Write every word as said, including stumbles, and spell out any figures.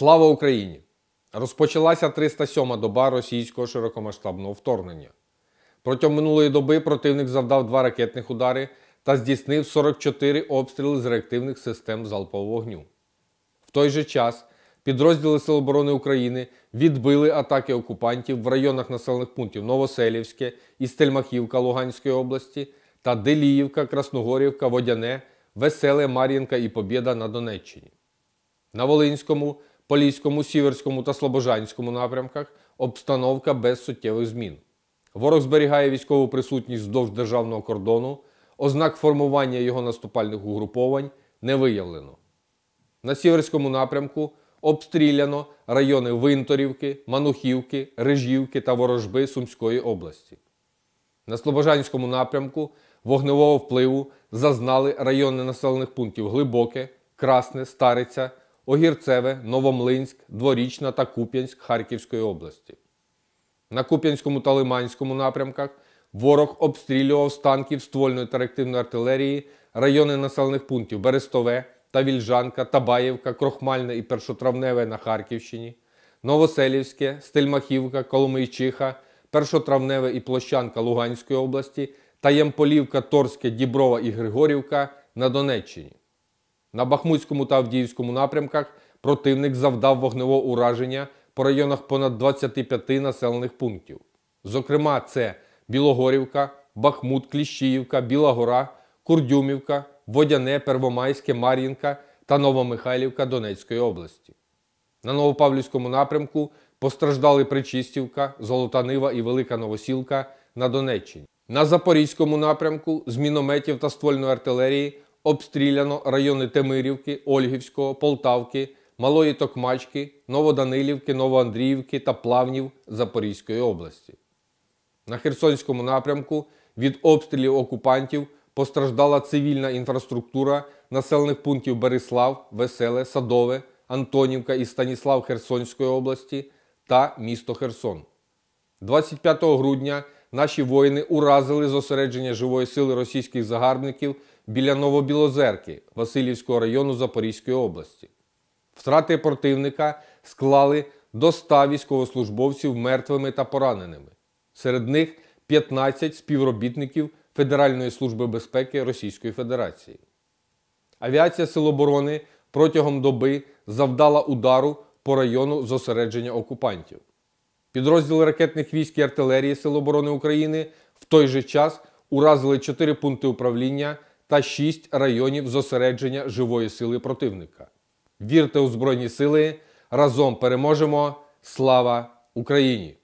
Слава Україні! Розпочалася триста сьома доба російського широкомасштабного вторгнення. Протягом минулої доби противник завдав два ракетних удари та здійснив сорок чотири обстріли з реактивних систем залпового вогню. В той же час підрозділи Сил оборони України відбили атаки окупантів в районах населених пунктів Новоселівське і Стельмахівка Луганської області та Диліївка, Красногорівка, Водяне, Веселе, Мар'їнка і Побєда на Донеччині. На Волинському, Поліському, Сіверському та Слобожанському напрямках обстановка без суттєвих змін. Ворог зберігає військову присутність вздовж державного кордону, ознак формування його наступальних угруповань не виявлено. На Сіверському напрямку обстріляно райони Винторівки, Манухівки, Рижівки та Ворожби Сумської області. На Слобожанському напрямку вогневого впливу зазнали райони населених пунктів Глибоке, Красне, Стариця, Огірцеве, Новомлинськ, Дворічна та Куп'янськ Харківської області. На Куп'янському та Лиманському напрямках ворог обстрілював з танків, ствольної та реактивної артилерії райони населених пунктів Берестове, Тавільжанка, Табаєвка, Крохмальне і Першотравневе на Харківщині, Новоселівське, Стельмахівка, Коломийчиха, Першотравневе і Площанка Луганської області та Ямполівка, Торське, Діброва і Григорівка на Донеччині. На Бахмутському та Авдіївському напрямках противник завдав вогневого ураження по районах понад двадцяти п'яти населених пунктів. Зокрема, це Білогорівка, Бахмут, Кліщіївка, Біла Гора, Курдюмівка, Водяне, Первомайське, Мар'їнка та Новомихайлівка Донецької області. На Новопавлівському напрямку постраждали Причистівка, Золота Нива і Велика Новосілка на Донеччині. На Запорізькому напрямку з мінометів та ствольної артилерії обстріляно райони Темирівки, Ольгівського, Полтавки, Малої Токмачки, Новоданилівки, Новоандріївки та Плавнів Запорізької області. На Херсонському напрямку від обстрілів окупантів постраждала цивільна інфраструктура населених пунктів Берислав, Веселе, Садове, Антонівка і Станіслав Херсонської області та місто Херсон. двадцять п'ятого грудня наші воїни уразили зосередження живої сили російських загарбників біля Новобілозерки Васильівського району Запорізької області. Втрати противника склали до ста військовослужбовців мертвими та пораненими. Серед них п'ятнадцять співробітників Федеральної служби безпеки Російської Федерації. Авіація Сил оборони протягом доби завдала удару по району зосередження окупантів. Підрозділи ракетних військ і артилерії Сил оборони України в той же час уразили чотири пункти управління та шість районів зосередження живої сили противника. Вірте у Збройні сили, разом переможемо! Слава Україні!